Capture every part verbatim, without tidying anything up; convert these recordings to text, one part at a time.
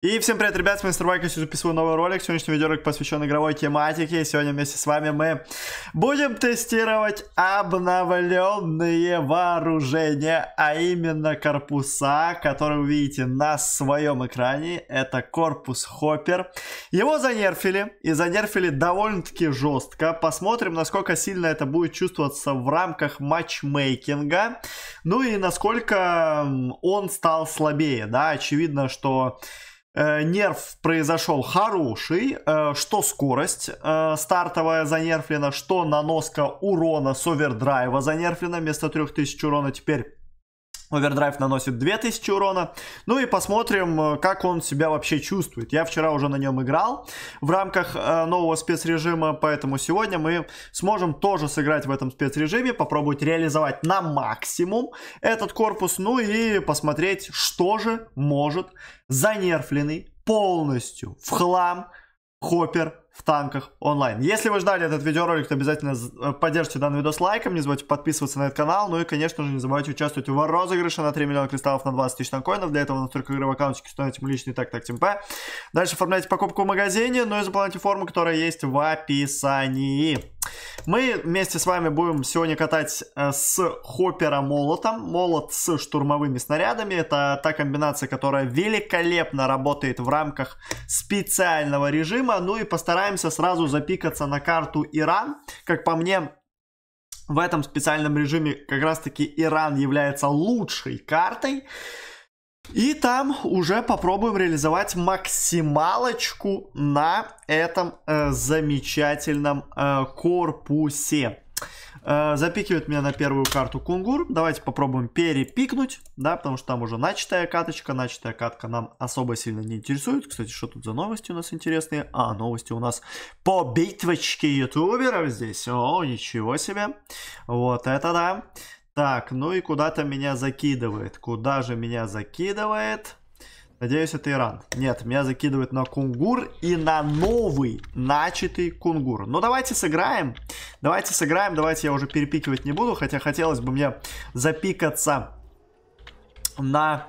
И всем привет, ребят, с Мистер БаХбКа, записываю новый ролик. Сегодняшний видеоролик посвящен игровой тематике. Сегодня вместе с вами мы будем тестировать обновленные вооружения, а именно корпуса, которые вы видите на своем экране. Это корпус Хоппер. Его занерфили, и занерфили довольно-таки жестко. Посмотрим, насколько сильно это будет чувствоваться в рамках матчмейкинга, ну и насколько он стал слабее, да, очевидно, что... нерв произошел хороший, что скорость стартовая занерфлена, что наноска урона с овердрайва занерфлена, вместо трёх тысяч урона теперь овердрайв наносит две тысячи урона. Ну и посмотрим, как он себя вообще чувствует. Я вчера уже на нем играл в рамках э, нового спецрежима, поэтому сегодня мы сможем тоже сыграть в этом спецрежиме, попробовать реализовать на максимум этот корпус, ну и посмотреть, что же может занерфленный полностью в хлам Хоппер в танках онлайн. Если вы ждали этот видеоролик, то обязательно поддержите данный видос лайком, не забывайте подписываться на этот канал, ну и, конечно же, не забывайте участвовать в розыгрыше на три миллиона кристаллов на двадцать тысяч танкоинов. Для этого настройка игрового аккаунтчика, становите личный так так ТМП. Дальше оформляйте покупку в магазине, ну и заполняйте форму, которая есть в описании. Мы вместе с вами будем сегодня катать с Хоппера молотом. Молот с штурмовыми снарядами. Это та комбинация, которая великолепно работает в рамках специального режима. Ну и постараемся сразу запикаться на карту Иран. Как по мне, в этом специальном режиме как раз таки Иран является лучшей картой. И там уже попробуем реализовать максималочку на этом э, замечательном э, корпусе. Э, запикивает меня на первую карту Кунгур. Давайте попробуем перепикнуть, да, потому что там уже начатая каточка. Начатая катка нам особо сильно не интересует. Кстати, что тут за новости у нас интересные? А, новости у нас по битвочке ютуберов здесь. О, ничего себе. Вот это да. Так, ну и куда-то меня закидывает. Куда же меня закидывает? Надеюсь, это Иран. Нет, меня закидывает на Кунгур и на новый начатый Кунгур. Ну, давайте сыграем. Давайте сыграем. Давайте я уже перепикивать не буду. Хотя хотелось бы мне запикаться на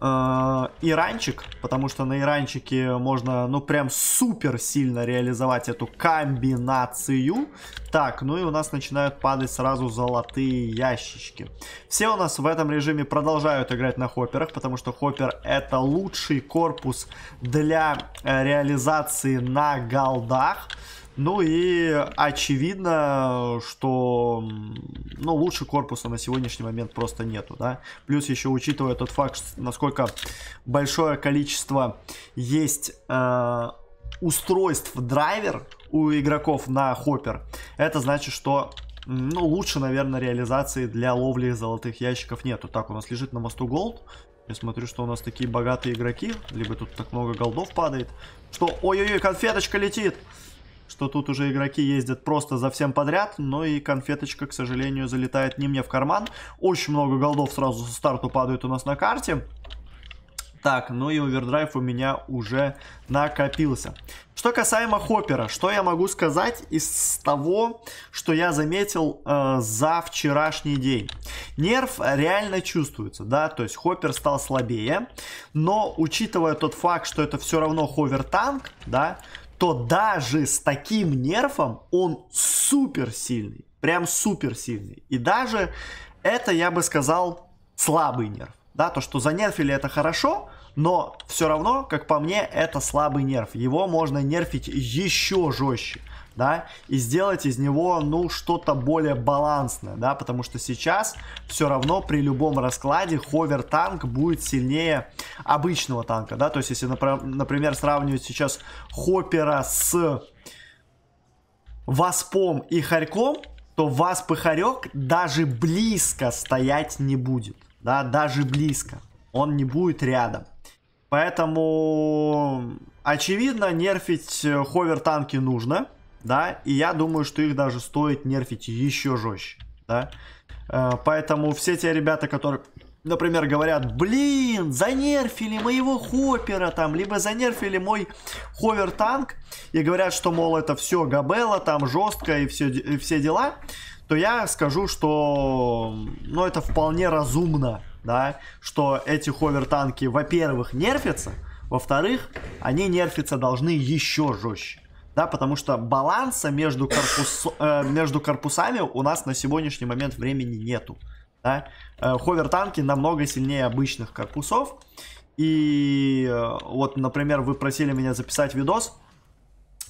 э, Иранчик. Потому что на Иранчике можно, ну, прям супер сильно реализовать эту комбинацию. Так, ну и у нас начинают падать сразу золотые ящички. Все у нас в этом режиме продолжают играть на хопперах, потому что хоппер это лучший корпус для реализации на голдах. Ну и очевидно, что, ну, лучше корпуса на сегодняшний момент просто нету, да. Плюс еще учитывая тот факт, насколько большое количество есть э, устройств драйвер у игроков на хоппер, это значит, что, ну, лучше, наверное, реализации для ловли золотых ящиков нету. Так, у нас лежит на мосту голд. Я смотрю, что у нас такие богатые игроки. Либо тут так много голдов падает, что... Ой-ой-ой, конфеточка летит! Что тут уже игроки ездят просто за всем подряд. Но и конфеточка, к сожалению, залетает не мне в карман. Очень много голдов сразу со старту падают у нас на карте. Так, ну и овердрайв у меня уже накопился. Что касаемо хоппера, что я могу сказать из того, что я заметил э, за вчерашний день? Нерв реально чувствуется, да, то есть хоппер стал слабее. Но учитывая тот факт, что это все равно ховер-танк, да, то даже с таким нерфом он супер сильный. Прям супер сильный. И даже это, я бы сказал, слабый нерв. Да, то, что занерфили, это хорошо, но все равно, как по мне, это слабый нерв. Его можно нерфить еще жестче, да, и сделать из него, ну, что-то более балансное, да, потому что сейчас все равно при любом раскладе ховер-танк будет сильнее обычного танка, да, то есть, если, например, сравнивать сейчас хоппера с васпом и хорьком, то васп и хорек даже близко стоять не будет. Да, даже близко. Он не будет рядом. Поэтому, очевидно, нерфить ховер-танки нужно. Да, и я думаю, что их даже стоит нерфить еще жестче. Да. Поэтому все те ребята, которые, например, говорят: блин, занерфили моего хоппера там, либо занерфили мой ховер-танк, и говорят, что, мол, это все габелла, там жестко и все, и все дела, то я скажу, что, ну, это вполне разумно, да, что эти ховер-танки, во-первых, нерфятся, Во-вторых, они нерфиться должны еще жестче. Да, потому что баланса между, корпус, э, между корпусами у нас на сегодняшний момент времени нету. Да? Э, ховер-танки намного сильнее обычных корпусов. И э, вот, например, вы просили меня записать видос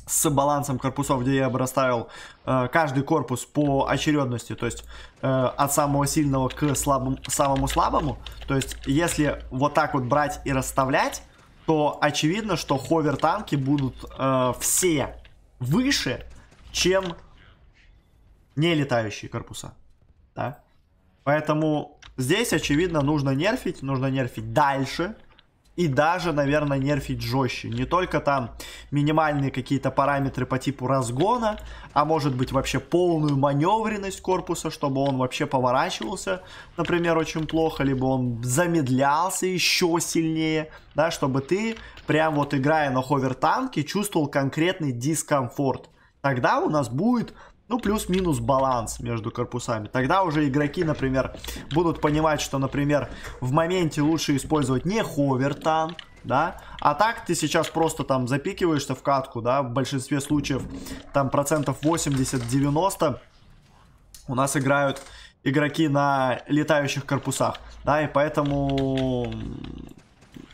с балансом корпусов, где я бы расставил э, каждый корпус по очередности, то есть э, от самого сильного к слабому, самому слабому. То есть если вот так вот брать и расставлять, то очевидно, что ховер-танки будут э, все выше, чем нелетающие корпуса. Да? Поэтому здесь, очевидно, нужно нерфить, нужно нерфить дальше. И даже, наверное, нерфить жестче. Не только там минимальные какие-то параметры по типу разгона, а может быть вообще полную маневренность корпуса, чтобы он вообще поворачивался, например, очень плохо, либо он замедлялся еще сильнее, да, чтобы ты, прям вот играя на ховер-танке, чувствовал конкретный дискомфорт. Тогда у нас будет... Ну, плюс-минус баланс между корпусами. Тогда уже игроки, например, будут понимать, что, например, в моменте лучше использовать не ховертан, да, а так ты сейчас просто там запикиваешься в катку, да, в большинстве случаев там процентов восемьдесят-девяносто у нас играют игроки на летающих корпусах, да, и поэтому,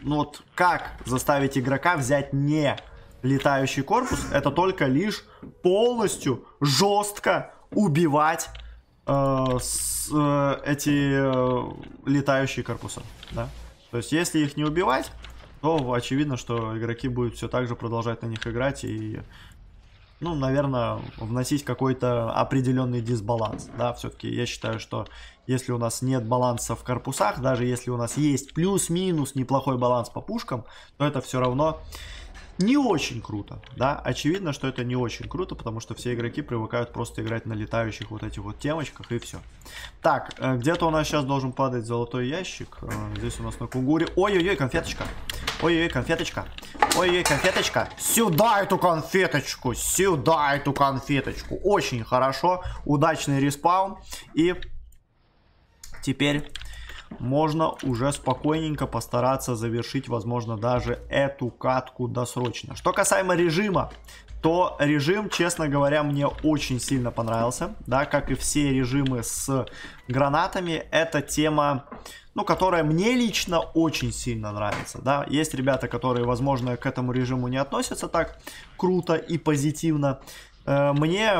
ну вот, как заставить игрока взять не летающий корпус, это только лишь полностью жестко убивать э, с, э, эти э, летающие корпуса, да? То есть если их не убивать, то очевидно, что игроки будут все так же продолжать на них играть и, ну, наверное, вносить какой-то определенный дисбаланс, да? Все-таки я считаю, что если у нас нет баланса в корпусах, даже если у нас есть плюс-минус неплохой баланс по пушкам, то это все равно не очень круто, да, очевидно, что это не очень круто, потому что все игроки привыкают просто играть на летающих вот этих вот темочках и все. Так, где-то у нас сейчас должен падать золотой ящик, здесь у нас на Кунгуре, ой-ой-ой, конфеточка, ой-ой-ой, конфеточка, ой-ой-ой, конфеточка, сюда эту конфеточку, сюда эту конфеточку, очень хорошо, удачный респаун, и теперь... Можно уже спокойненько постараться завершить, возможно, даже эту катку досрочно. Что касаемо режима, то режим, честно говоря, мне очень сильно понравился. Да, как и все режимы с гранатами, это тема, ну, которая мне лично очень сильно нравится. Да, есть ребята, которые, возможно, к этому режиму не относятся так круто и позитивно. Мне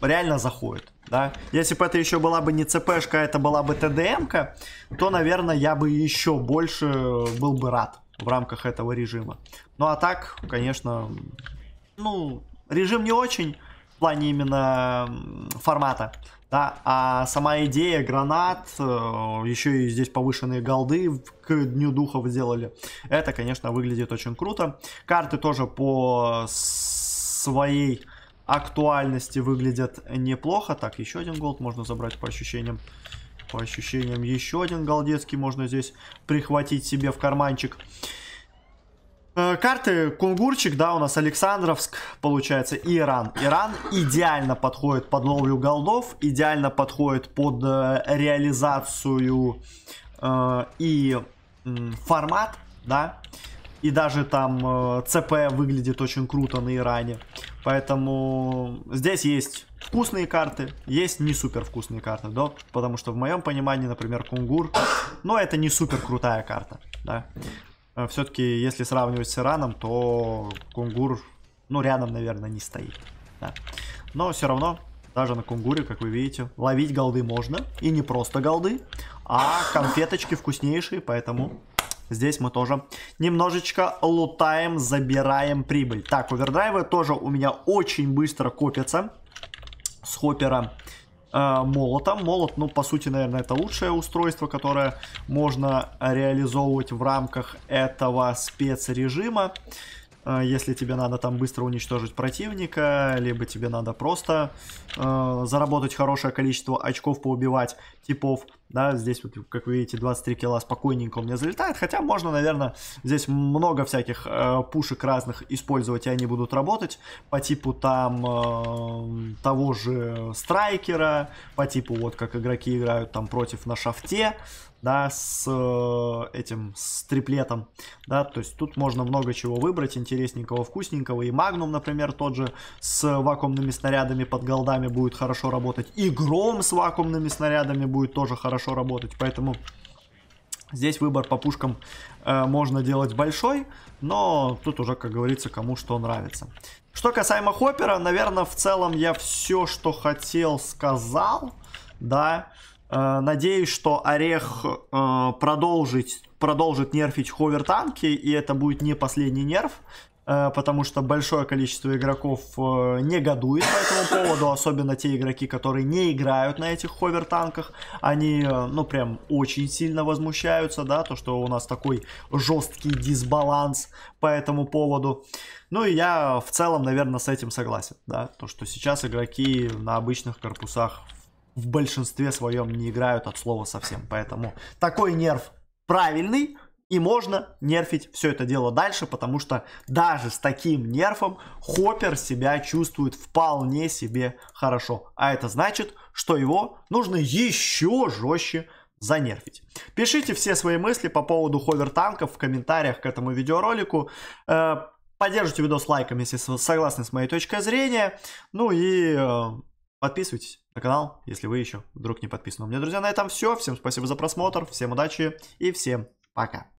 реально заходит. Да? Если бы это еще была бы не ЦПшка, это была бы ТДМка, то, наверное, я бы еще больше был бы рад в рамках этого режима. Ну а так, конечно, ну, режим не очень в плане именно формата, да? А сама идея гранат, еще и здесь повышенные голды к Дню Духов сделали. Это, конечно, выглядит очень круто. Карты тоже по своей... актуальности выглядят неплохо. Так, еще один голд можно забрать по ощущениям. По ощущениям еще один голдецкий можно здесь прихватить себе в карманчик. Э, карты Кунгурчик, да, у нас Александровск, получается, и Иран. Иран идеально подходит под ловлю голдов, идеально подходит под э, реализацию э, и э, формат, да. И даже там э, ЦП выглядит очень круто на Иране. Поэтому здесь есть вкусные карты, есть не супер вкусные карты, да? Потому что в моем понимании, например, Кунгур, но это не супер крутая карта, да? Все-таки, если сравнивать с Ираном, то Кунгур, ну, рядом, наверное, не стоит, да? Но все равно, даже на Кунгуре, как вы видите, ловить голды можно. И не просто голды, а конфеточки вкуснейшие, поэтому... Здесь мы тоже немножечко лутаем, забираем прибыль. Так, овердрайвы тоже у меня очень быстро копятся с хоппера э, молотом. Молот, ну, по сути, наверное, это лучшее устройство, которое можно реализовывать в рамках этого спецрежима. Э, если тебе надо там быстро уничтожить противника, либо тебе надо просто э, заработать хорошее количество очков, поубивать типов. Да, здесь, вот, как вы видите, двадцать три килла спокойненько у меня залетает. Хотя можно, наверное, здесь много всяких э, пушек разных использовать, и они будут работать. По типу там э, того же страйкера, по типу вот как игроки играют там против на шафте. да, с этим, с триплетом, да, то есть тут можно много чего выбрать интересненького, вкусненького, и Магнум, например, тот же с вакуумными снарядами под голдами будет хорошо работать, и Гром с вакуумными снарядами будет тоже хорошо работать, поэтому здесь выбор по пушкам э, можно делать большой, но тут уже, как говорится, кому что нравится. Что касаемо Хоппера, наверное, в целом я все, что хотел, сказал, да. Э, надеюсь, что Орех э, продолжит, продолжит нерфить ховер-танки, и это будет не последний нерф. Потому что большое количество игроков негодует по этому поводу, особенно те игроки, которые не играют на этих ховер-танках, они, ну, прям очень сильно возмущаются, да, то, что у нас такой жесткий дисбаланс по этому поводу. Ну, и я в целом, наверное, с этим согласен, да, то, что сейчас игроки на обычных корпусах в большинстве своем не играют от слова совсем, поэтому такой нерв правильный. И можно нерфить все это дело дальше, потому что даже с таким нерфом Хоппер себя чувствует вполне себе хорошо. А это значит, что его нужно еще жестче занерфить. Пишите все свои мысли по поводу ховер-танков в комментариях к этому видеоролику. Поддержите видос лайком, если согласны с моей точкой зрения. Ну и подписывайтесь на канал, если вы еще вдруг не подписаны. У меня, друзья, на этом все. Всем спасибо за просмотр, всем удачи и всем пока.